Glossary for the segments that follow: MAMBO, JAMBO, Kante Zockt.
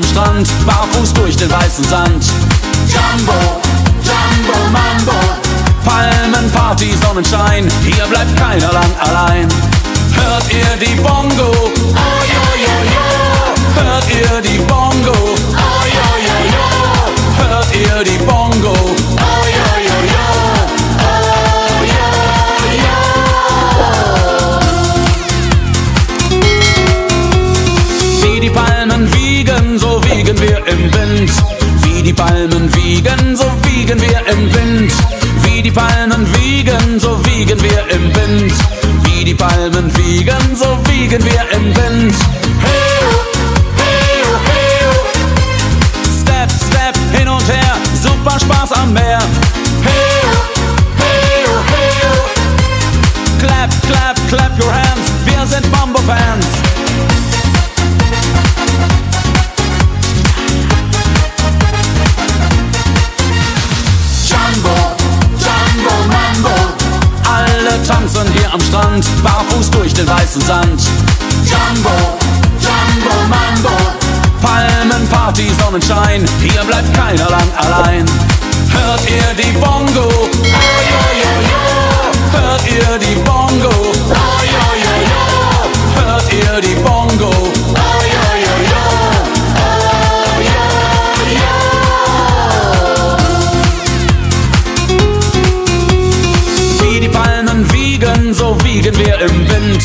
am Strand, barfuß durch den weißen Sand. Jambo, Jambo, Mambo, Palmen, Party, Sonnenschein, hier bleibt keiner lang allein. Hört ihr die Bongo? Oh yo yo yo. Hört ihr die Bongo? Oh yo yo yo. Hört ihr die Bongo? Oh yo yo yo. Wie die Palmen wiegen, so wiegen wir im Wind. Wie die Palmen wiegen, so wiegen wir im Wind. Wie die Palmen wiegen, so wiegen wir im Wind. Wie die Palmen wiegen, so wiegen wir im Wind. Hey, hey, hey. Step, step, hin und her, super Spaß am Meer. Hey, hey, hey. Clap, clap, clap your hands, wir sind Mambo-Fans. Tanzen hier am Strand, barfuß durch den weißen Sand. Jambo, Jambo, Mambo, Palmen, Party, Sonnenschein, hier bleibt keiner lang allein. Hört ihr die Bongo? Oh yo yo yo. Hört ihr die Bongo? Oh yo yo yo. Hört ihr die Bongo? Oh yo yo yo. Oh yo yo. Wie die Palmen wiegen, so wiegen wir im Wind.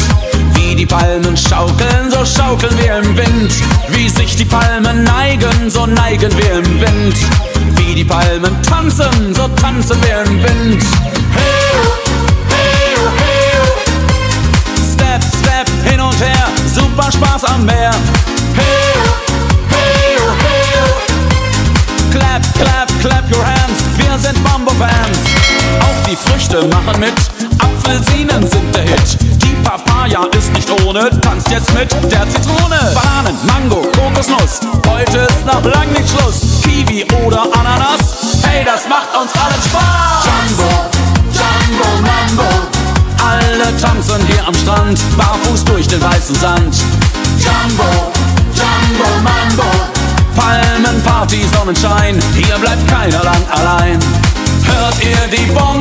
Wie die Palmen schaukeln, so schaukeln wir im Wind. Wie sich die Palmen neigen, so neigen wir im Wind. Wie die Palmen tanzen, so tanzen wir im Wind. Hey, hey, hey. Step, step, hin und her, super Spaß am Meer. Hey, hey, hey. Clap, clap, clap your hands, wir sind Mambo-Fans. Auch die Früchte machen mit, Apfelsinen sind der Hit. Die Papaya ist nicht ohne, tanzt jetzt mit der Zitrone. Bananen, Mango, Kokosnuss, heute ist noch lang nicht Schluss. Kiwi oder Ananas, hey, das macht uns allen Spaß. Jambo, Jambo, Mambo, alle tanzen hier am Strand, barfuß durch den weißen Sand. Jambo, Jambo, Mambo, Palmen, Party, Sonnenschein, hier bleibt keiner lang allein. Hört ihr die Bongo?